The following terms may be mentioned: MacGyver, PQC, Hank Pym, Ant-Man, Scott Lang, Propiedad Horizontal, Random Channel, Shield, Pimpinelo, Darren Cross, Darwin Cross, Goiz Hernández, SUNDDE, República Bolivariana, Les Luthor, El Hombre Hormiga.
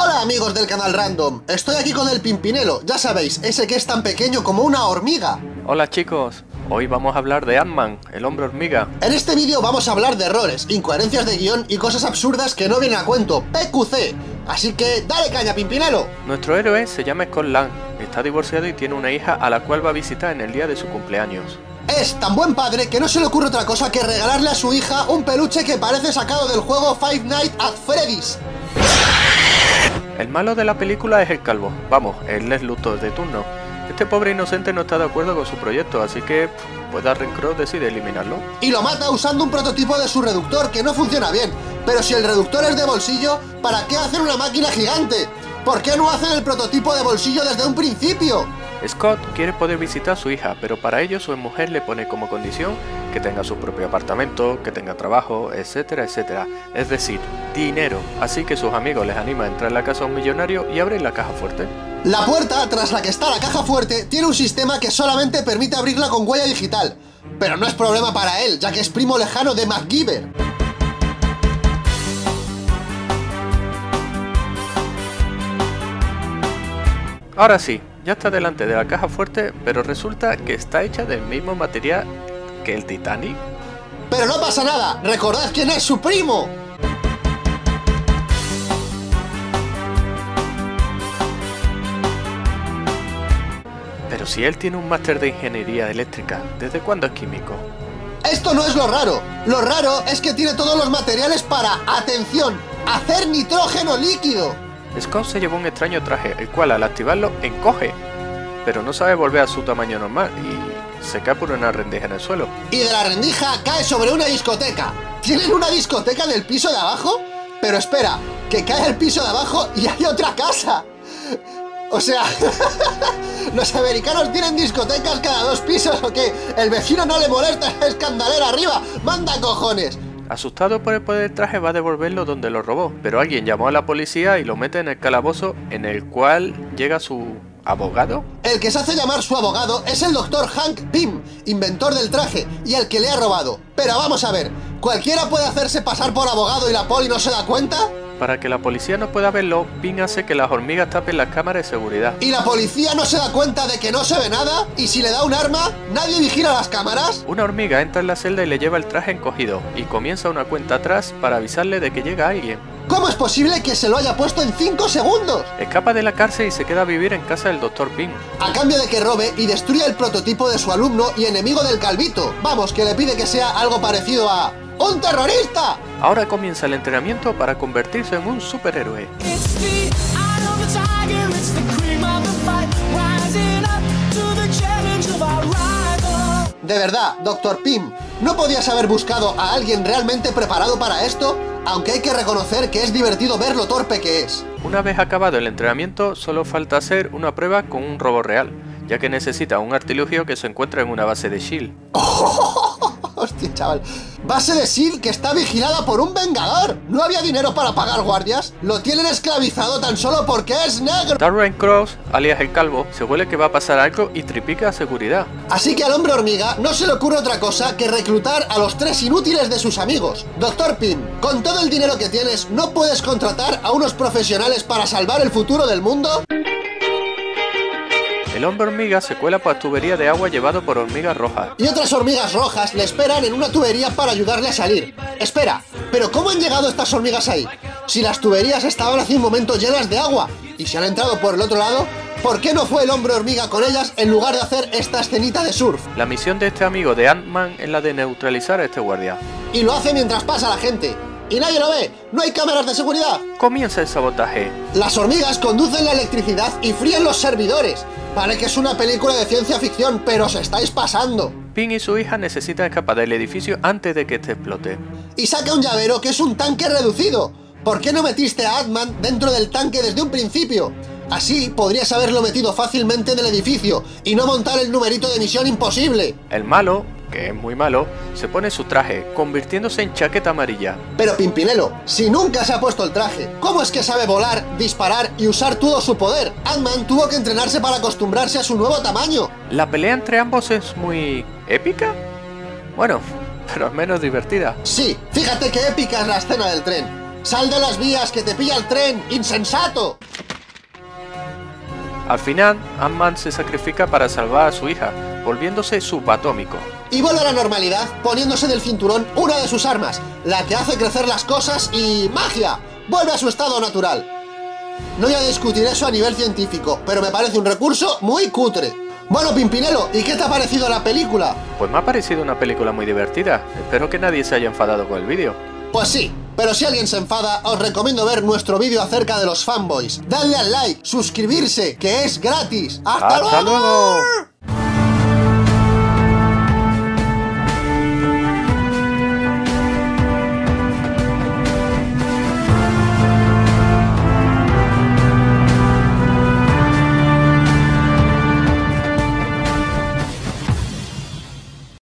Hola amigos del canal Random, estoy aquí con el Pimpinelo, ya sabéis, ese que es tan pequeño como una hormiga. Hola chicos, hoy vamos a hablar de Ant-Man, el hombre hormiga. En este vídeo vamos a hablar de errores, incoherencias de guión y cosas absurdas que no vienen a cuento, PQC. Así que dale caña Pimpinelo. Nuestro héroe se llama Scott Lang, está divorciado y tiene una hija a la cual va a visitar en el día de su cumpleaños. Es tan buen padre que no se le ocurre otra cosa que regalarle a su hija un peluche que parece sacado del juego Five Nights at Freddy's. El malo de la película es el calvo, vamos, el Les Luthor de turno. Este pobre inocente no está de acuerdo con su proyecto, así que pues Darren Cross decide eliminarlo. Y lo mata usando un prototipo de su reductor que no funciona bien. Pero si el reductor es de bolsillo, ¿para qué hacer una máquina gigante? ¿Por qué no hacen el prototipo de bolsillo desde un principio? Scott quiere poder visitar a su hija, pero para ello su mujer le pone como condición que tenga su propio apartamento, que tenga trabajo, etcétera, etcétera. Es decir, dinero. Así que sus amigos les anima a entrar en la casa a un millonario y abrir la caja fuerte. La puerta tras la que está la caja fuerte tiene un sistema que solamente permite abrirla con huella digital. Pero no es problema para él, ya que es primo lejano de MacGyver. Ahora sí, ya está delante de la caja fuerte, pero resulta que está hecha del mismo material que el Titanic. ¡Pero no pasa nada! ¡Recordad quién es su primo! Pero si él tiene un máster de ingeniería eléctrica, ¿desde cuándo es químico? ¡Esto no es lo raro! Lo raro es que tiene todos los materiales para, ¡atención!, hacer nitrógeno líquido. Scott se llevó un extraño traje, el cual al activarlo encoge, pero no sabe volver a su tamaño normal y se cae por una rendija en el suelo. Y de la rendija cae sobre una discoteca. ¿Tienen una discoteca del piso de abajo? Pero espera, que cae el piso de abajo y hay otra casa. O sea, los americanos tienen discotecas cada dos pisos o qué. El vecino no le molesta el escandalero arriba, manda cojones. Asustado por el poder del traje va a devolverlo donde lo robó, pero alguien llamó a la policía y lo mete en el calabozo en el cual llega su abogado. El que se hace llamar su abogado es el doctor Hank Pym, inventor del traje y el que le ha robado. Pero vamos a ver, ¿cualquiera puede hacerse pasar por abogado y la poli no se da cuenta? Para que la policía no pueda verlo, Pym hace que las hormigas tapen las cámaras de seguridad. ¿Y la policía no se da cuenta de que no se ve nada? ¿Y si le da un arma? ¿Nadie vigila las cámaras? Una hormiga entra en la celda y le lleva el traje encogido, y comienza una cuenta atrás para avisarle de que llega alguien. ¿Cómo es posible que se lo haya puesto en 5 segundos? Escapa de la cárcel y se queda a vivir en casa del Dr. Pym. A cambio de que robe y destruya el prototipo de su alumno y enemigo del calvito. Vamos, que le pide que sea algo parecido a... ¡un terrorista! Ahora comienza el entrenamiento para convertirse en un superhéroe. De verdad, Dr. Pym, ¿no podías haber buscado a alguien realmente preparado para esto? Aunque hay que reconocer que es divertido ver lo torpe que es. Una vez acabado el entrenamiento, solo falta hacer una prueba con un robot real, ya que necesita un artilugio que se encuentra en una base de Shield. Hostia, chaval. Base de Shield que está vigilada por un vengador. No había dinero para pagar guardias. Lo tienen esclavizado tan solo porque es negro. Darwin Cross, alias el calvo, se huele que va a pasar algo y tripica a seguridad. Así que al hombre hormiga no se le ocurre otra cosa que reclutar a los 3 inútiles de sus amigos. Doctor Pym, con todo el dinero que tienes, ¿no puedes contratar a unos profesionales para salvar el futuro del mundo? El hombre hormiga se cuela por la tubería de agua llevado por hormigas rojas. Y otras hormigas rojas le esperan en una tubería para ayudarle a salir. Espera, ¿pero cómo han llegado estas hormigas ahí? Si las tuberías estaban hace un momento llenas de agua y se han entrado por el otro lado, ¿por qué no fue el hombre hormiga con ellas en lugar de hacer esta escenita de surf? La misión de este amigo de Ant-Man es la de neutralizar a este guardia. Y lo hace mientras pasa la gente. Y nadie lo ve, no hay cámaras de seguridad. Comienza el sabotaje. Las hormigas conducen la electricidad y fríen los servidores. Parece que es una película de ciencia ficción, pero os estáis pasando. Pin y su hija necesitan escapar del edificio antes de que este explote. Y saca un llavero que es un tanque reducido. ¿Por qué no metiste a Ant-Man dentro del tanque desde un principio? Así podrías haberlo metido fácilmente en el edificio y no montar el numerito de misión imposible. El malo, que es muy malo, se pone su traje, convirtiéndose en chaqueta amarilla. Pero Pimpinelo, si nunca se ha puesto el traje, ¿cómo es que sabe volar, disparar y usar todo su poder? Ant-Man tuvo que entrenarse para acostumbrarse a su nuevo tamaño. La pelea entre ambos es muy... ¿épica? Bueno, pero al menos divertida. Sí, fíjate que épica es la escena del tren. ¡Sal de las vías, que te pilla el tren, insensato! Al final, Ant-Man se sacrifica para salvar a su hija, volviéndose subatómico. Y vuelve a la normalidad poniéndose del cinturón una de sus armas, la que hace crecer las cosas y... ¡magia! Vuelve a su estado natural. No voy a discutir eso a nivel científico, pero me parece un recurso muy cutre. Bueno, Pimpinelo, ¿y qué te ha parecido la película? Pues me ha parecido una película muy divertida. Espero que nadie se haya enfadado con el vídeo. Pues sí, pero si alguien se enfada, os recomiendo ver nuestro vídeo acerca de los fanboys. Dadle al like, suscribirse, que es gratis. ¡Hasta luego!